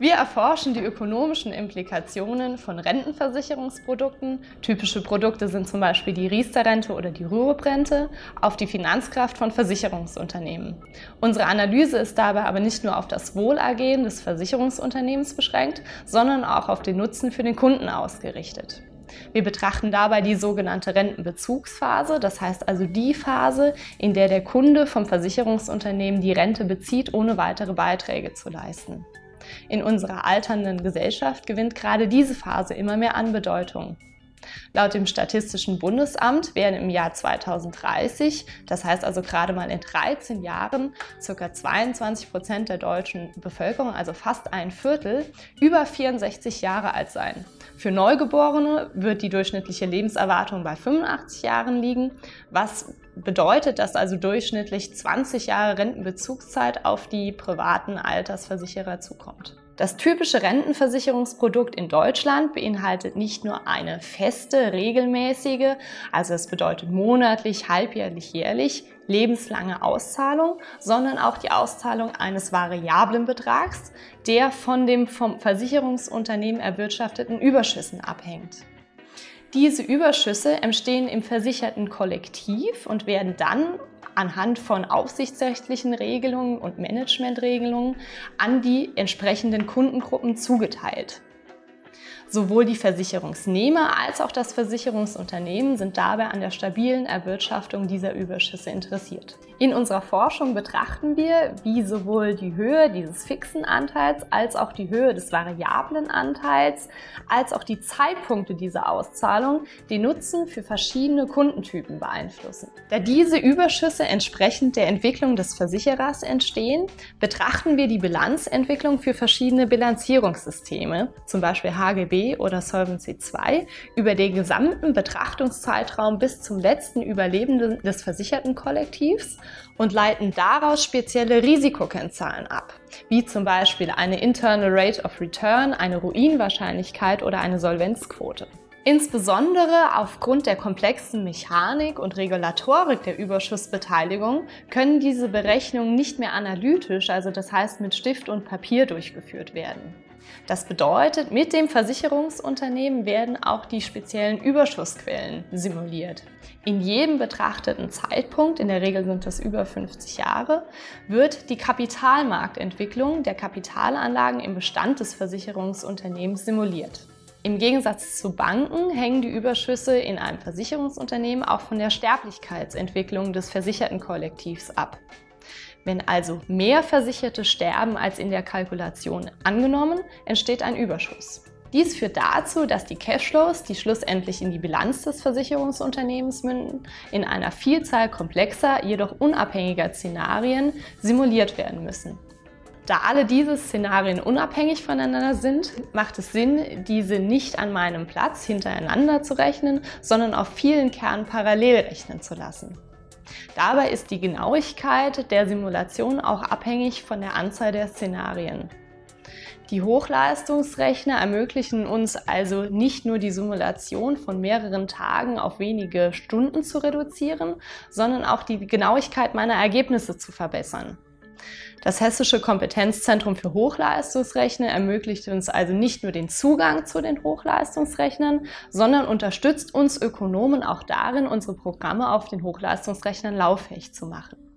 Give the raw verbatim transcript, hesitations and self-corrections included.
Wir erforschen die ökonomischen Implikationen von Rentenversicherungsprodukten, typische Produkte sind zum Beispiel die Riester-Rente oder die Rürup-Rente, auf die Finanzkraft von Versicherungsunternehmen. Unsere Analyse ist dabei aber nicht nur auf das Wohlergehen des Versicherungsunternehmens beschränkt, sondern auch auf den Nutzen für den Kunden ausgerichtet. Wir betrachten dabei die sogenannte Rentenbezugsphase, das heißt also die Phase, in der der Kunde vom Versicherungsunternehmen die Rente bezieht, ohne weitere Beiträge zu leisten. In unserer alternden Gesellschaft gewinnt gerade diese Phase immer mehr an Bedeutung. Laut dem Statistischen Bundesamt werden im Jahr zweitausenddreißig, das heißt also gerade mal in dreizehn Jahren, ca. zweiundzwanzig Prozent der deutschen Bevölkerung, also fast ein Viertel, über vierundsechzig Jahre alt sein. Für Neugeborene wird die durchschnittliche Lebenserwartung bei fünfundachtzig Jahren liegen, was bedeutet, dass also durchschnittlich zwanzig Jahre Rentenbezugszeit auf die privaten Altersversicherer zukommt. Das typische Rentenversicherungsprodukt in Deutschland beinhaltet nicht nur eine feste, regelmäßige, also das bedeutet monatlich, halbjährlich, jährlich, lebenslange Auszahlung, sondern auch die Auszahlung eines variablen Betrags, der von dem vom Versicherungsunternehmen erwirtschafteten Überschüssen abhängt. Diese Überschüsse entstehen im versicherten Kollektiv und werden dann anhand von aufsichtsrechtlichen Regelungen und Managementregelungen an die entsprechenden Kundengruppen zugeteilt. Sowohl die Versicherungsnehmer als auch das Versicherungsunternehmen sind dabei an der stabilen Erwirtschaftung dieser Überschüsse interessiert. In unserer Forschung betrachten wir, wie sowohl die Höhe dieses fixen Anteils als auch die Höhe des variablen Anteils, als auch die Zeitpunkte dieser Auszahlung den Nutzen für verschiedene Kundentypen beeinflussen. Da diese Überschüsse entsprechend der Entwicklung des Versicherers entstehen, betrachten wir die Bilanzentwicklung für verschiedene Bilanzierungssysteme, zum Beispiel H G B oder Solvency zwei, über den gesamten Betrachtungszeitraum bis zum letzten Überlebenden des versicherten Kollektivs und leiten daraus spezielle Risikokennzahlen ab, wie zum Beispiel eine Internal Rate of Return, eine Ruinwahrscheinlichkeit oder eine Solvenzquote. Insbesondere aufgrund der komplexen Mechanik und Regulatorik der Überschussbeteiligung können diese Berechnungen nicht mehr analytisch, also das heißt mit Stift und Papier, durchgeführt werden. Das bedeutet, mit dem Versicherungsunternehmen werden auch die speziellen Überschussquellen simuliert. In jedem betrachteten Zeitpunkt, in der Regel sind das über fünfzig Jahre, wird die Kapitalmarktentwicklung der Kapitalanlagen im Bestand des Versicherungsunternehmens simuliert. Im Gegensatz zu Banken hängen die Überschüsse in einem Versicherungsunternehmen auch von der Sterblichkeitsentwicklung des versicherten Kollektivs ab. Wenn also mehr Versicherte sterben als in der Kalkulation angenommen, entsteht ein Überschuss. Dies führt dazu, dass die Cashflows, die schlussendlich in die Bilanz des Versicherungsunternehmens münden, in einer Vielzahl komplexer, jedoch unabhängiger Szenarien simuliert werden müssen. Da alle diese Szenarien unabhängig voneinander sind, macht es Sinn, diese nicht an meinem Platz hintereinander zu rechnen, sondern auf vielen Kernen parallel rechnen zu lassen. Dabei ist die Genauigkeit der Simulation auch abhängig von der Anzahl der Szenarien. Die Hochleistungsrechner ermöglichen uns also nicht nur die Simulation von mehreren Tagen auf wenige Stunden zu reduzieren, sondern auch die Genauigkeit meiner Ergebnisse zu verbessern. Das Hessische Kompetenzzentrum für Hochleistungsrechnen ermöglicht uns also nicht nur den Zugang zu den Hochleistungsrechnern, sondern unterstützt uns Ökonomen auch darin, unsere Programme auf den Hochleistungsrechnern lauffähig zu machen.